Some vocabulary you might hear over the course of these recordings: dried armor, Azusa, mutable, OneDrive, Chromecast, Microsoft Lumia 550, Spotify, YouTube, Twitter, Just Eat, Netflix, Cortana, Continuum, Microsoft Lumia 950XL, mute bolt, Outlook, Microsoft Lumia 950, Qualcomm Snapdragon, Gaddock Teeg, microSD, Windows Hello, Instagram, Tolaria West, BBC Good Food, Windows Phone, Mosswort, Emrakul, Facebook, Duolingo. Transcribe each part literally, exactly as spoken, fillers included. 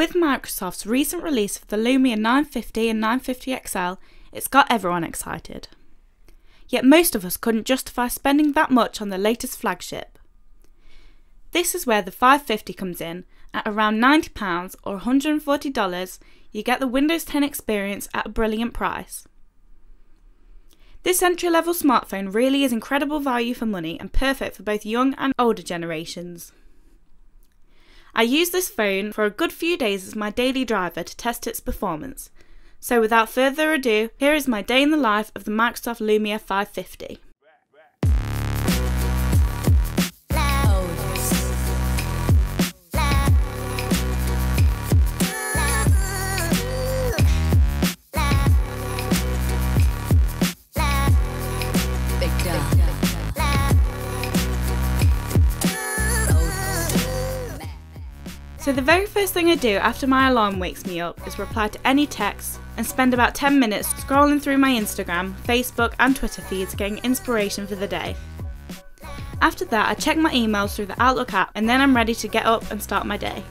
With Microsoft's recent release of the Lumia nine fifty and nine fifty X L, it's got everyone excited. Yet most of us couldn't justify spending that much on the latest flagship. This is where the five fifty comes in. At around ninety pounds or one hundred and forty dollars, you get the Windows ten experience at a brilliant price. This entry-level smartphone really is incredible value for money and perfect for both young and older generations. I used this phone for a good few days as my daily driver to test its performance. So without further ado, here is my day in the life of the Microsoft Lumia five fifty. So the very first thing I do after my alarm wakes me up is reply to any texts and spend about ten minutes scrolling through my Instagram, Facebook and Twitter feeds getting inspiration for the day. After that I check my emails through the Outlook app and then I'm ready to get up and start my day.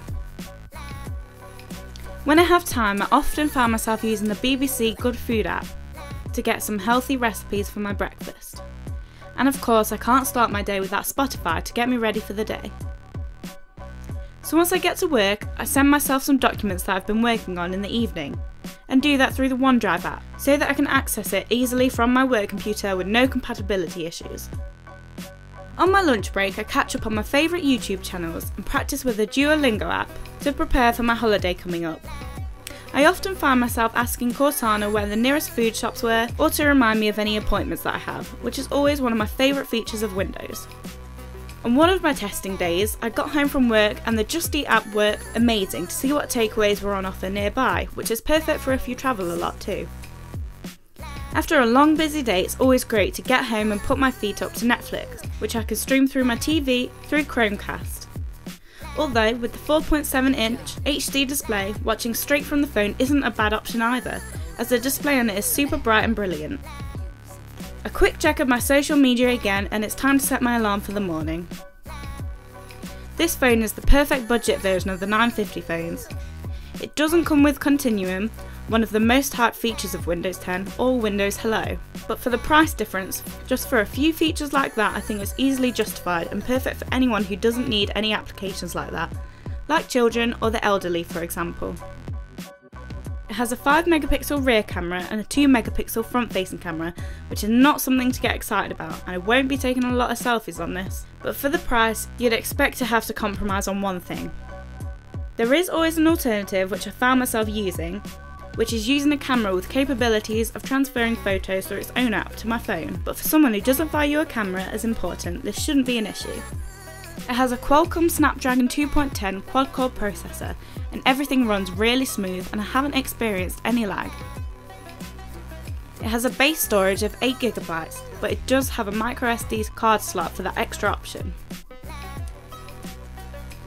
When I have time I often find myself using the B B C Good Food app to get some healthy recipes for my breakfast. And of course I can't start my day without Spotify to get me ready for the day. So once I get to work, I send myself some documents that I've been working on in the evening and do that through the OneDrive app so that I can access it easily from my work computer with no compatibility issues. On my lunch break, I catch up on my favourite YouTube channels and practice with the Duolingo app to prepare for my holiday coming up. I often find myself asking Cortana where the nearest food shops were or to remind me of any appointments that I have, which is always one of my favourite features of Windows. On one of my testing days, I got home from work and the Just Eat app worked amazing to see what takeaways were on offer nearby, which is perfect for if you travel a lot too. After a long busy day, it's always great to get home and put my feet up to Netflix, which I can stream through my T V through Chromecast. Although with the four point seven inch H D display, watching straight from the phone isn't a bad option either, as the display on it is super bright and brilliant. A quick check of my social media again and it's time to set my alarm for the morning. This phone is the perfect budget version of the nine fifty phones. It doesn't come with Continuum, one of the most hyped features of Windows ten, or Windows Hello, but for the price difference, just for a few features like that, I think it's easily justified and perfect for anyone who doesn't need any applications like that, like children or the elderly for example. It has a five megapixel rear camera and a two megapixel front facing camera, which is not something to get excited about and I won't be taking a lot of selfies on this, but for the price you'd expect to have to compromise on one thing. There is always an alternative which I found myself using, which is using a camera with capabilities of transferring photos through its own app to my phone, but for someone who doesn't value a camera as important, this shouldn't be an issue. It has a Qualcomm Snapdragon two point ten quad-core processor and everything runs really smooth and I haven't experienced any lag. It has a base storage of eight gigabytes, but it does have a microSD card slot for that extra option.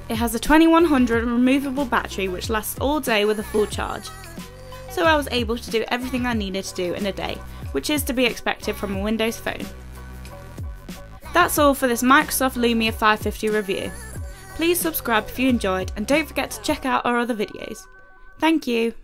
It has a twenty-one hundred removable battery which lasts all day with a full charge. So I was able to do everything I needed to do in a day, which is to be expected from a Windows phone. That's all for this Microsoft Lumia five fifty review. Please subscribe if you enjoyed and don't forget to check out our other videos. Thank you!